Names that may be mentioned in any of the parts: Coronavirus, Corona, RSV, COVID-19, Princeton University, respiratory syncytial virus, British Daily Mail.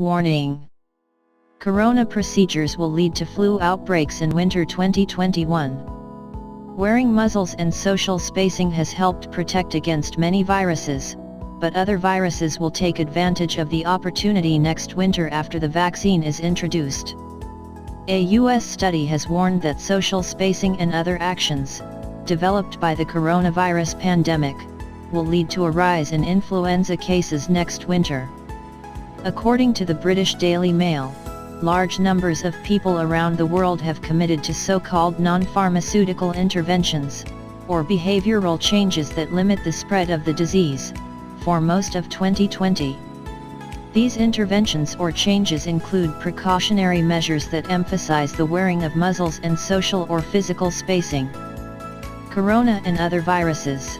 Warning. Corona procedures will lead to flu outbreaks in winter 2021. Wearing muzzles and social spacing has helped protect against many viruses, but other viruses will take advantage of the opportunity next winter after the vaccine is introduced. A U.S. study has warned that social spacing and other actions, developed by the coronavirus pandemic, will lead to a rise in influenza cases next winter. According to the British Daily Mail, large numbers of people around the world have committed to so-called non-pharmaceutical interventions, or behavioral changes that limit the spread of the disease, for most of 2020. These interventions or changes include precautionary measures that emphasize the wearing of muzzles and social or physical spacing. Corona and other viruses.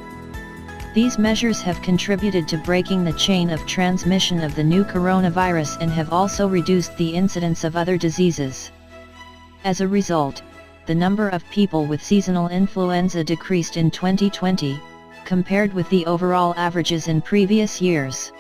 These measures have contributed to breaking the chain of transmission of the new coronavirus and have also reduced the incidence of other diseases. As a result, the number of people with seasonal influenza decreased in 2020, compared with the overall averages in previous years.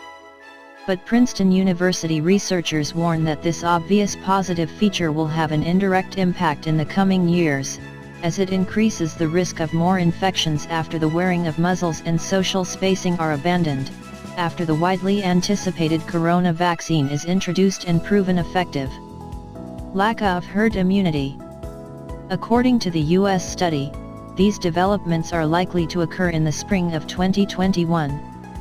But Princeton University researchers warn that this obvious positive feature will have an indirect impact in the coming years, as it increases the risk of more infections after the wearing of muzzles and social spacing are abandoned, after the widely anticipated corona vaccine is introduced and proven effective. Lack of herd immunity. According to the U.S. study, these developments are likely to occur in the spring of 2021,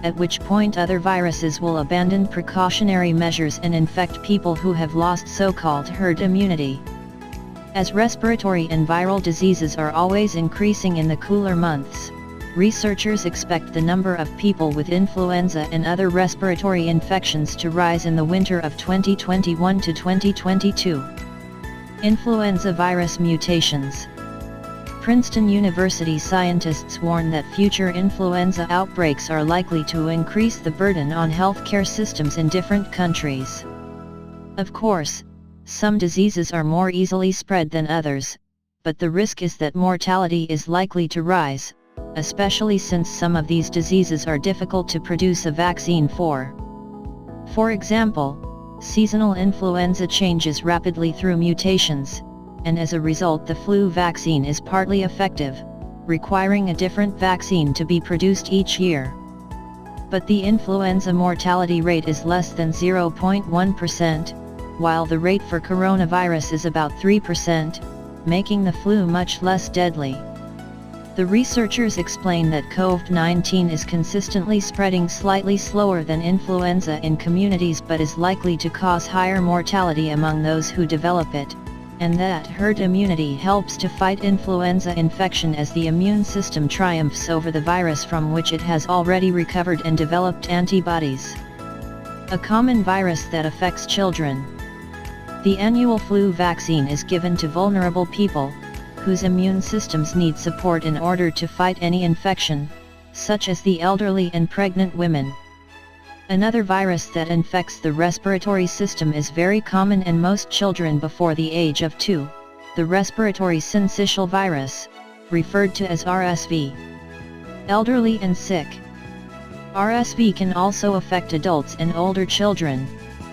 at which point other viruses will abandon precautionary measures and infect people who have lost so-called herd immunity. As respiratory and viral diseases are always increasing in the cooler months, researchers expect the number of people with influenza and other respiratory infections to rise in the winter of 2021 to 2022. Influenza virus mutations. Princeton University scientists warn that future influenza outbreaks are likely to increase the burden on healthcare systems in different countries. Of course, some diseases are more easily spread than others, but the risk is that mortality is likely to rise, especially since some of these diseases are difficult to produce a vaccine for. For example, seasonal influenza changes rapidly through mutations, and as a result the flu vaccine is partly effective, requiring a different vaccine to be produced each year. But the influenza mortality rate is less than 0.1%, while the rate for coronavirus is about 3%, making the flu much less deadly. The researchers explain that COVID-19 is consistently spreading slightly slower than influenza in communities but is likely to cause higher mortality among those who develop it, and that herd immunity helps to fight influenza infection as the immune system triumphs over the virus from which it has already recovered and developed antibodies. A common virus that affects children. The annual flu vaccine is given to vulnerable people, whose immune systems need support in order to fight any infection, such as the elderly and pregnant women. Another virus that infects the respiratory system is very common in most children before the age of 2, the respiratory syncytial virus, referred to as RSV. Elderly and sick. RSV can also affect adults and older children,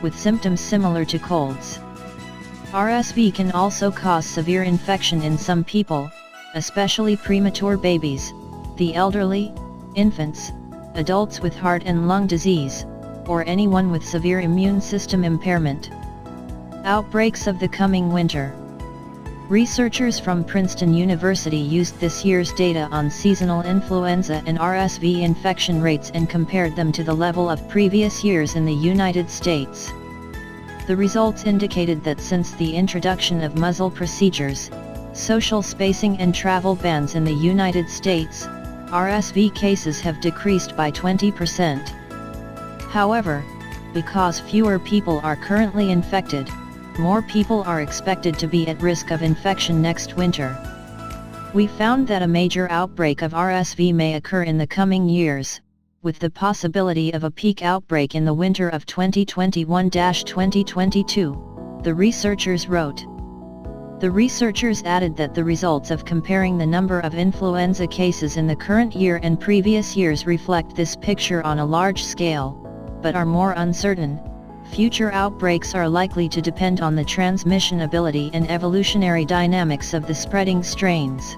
with symptoms similar to colds. RSV can also cause severe infection in some people, especially premature babies, the elderly, infants, adults with heart and lung disease, or anyone with severe immune system impairment. Outbreaks of the coming winter. Researchers from Princeton University used this year's data on seasonal influenza and RSV infection rates and compared them to the level of previous years in the United States. The results indicated that since the introduction of muzzle procedures, social spacing and travel bans in the United States, RSV cases have decreased by 20%. However, because fewer people are currently infected, more people are expected to be at risk of infection next winter. We found that a major outbreak of RSV may occur in the coming years, with the possibility of a peak outbreak in the winter of 2021-2022, the researchers wrote. The researchers added that the results of comparing the number of influenza cases in the current year and previous years reflect this picture on a large scale, but are more uncertain, future outbreaks are likely to depend on the transmission ability and evolutionary dynamics of the spreading strains.